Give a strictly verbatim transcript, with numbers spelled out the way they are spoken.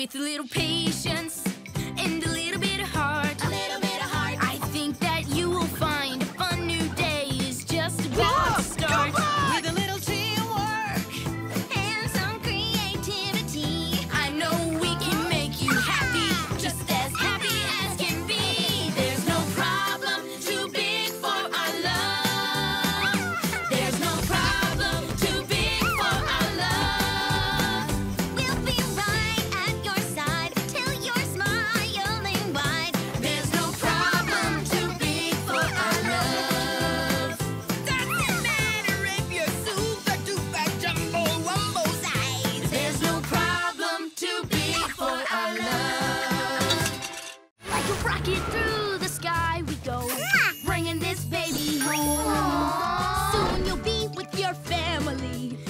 With a little patience and a little bit of heart, a little bit of heart, I think that you will find a fun new day is just about to start. With a little teamwork and some creativity, I know we can make you happy, just as happy as can be. There's no problem too big for our love. There's no problem too big for our love. We'll be right at your side till you're smiling wide. There's no problem too big for our love. Doesn't matter if you're super duper jumbo wumbo size. There's no problem too big for our love. Like a rocket through the sky we go, bringing this baby home. Soon you'll be with your family.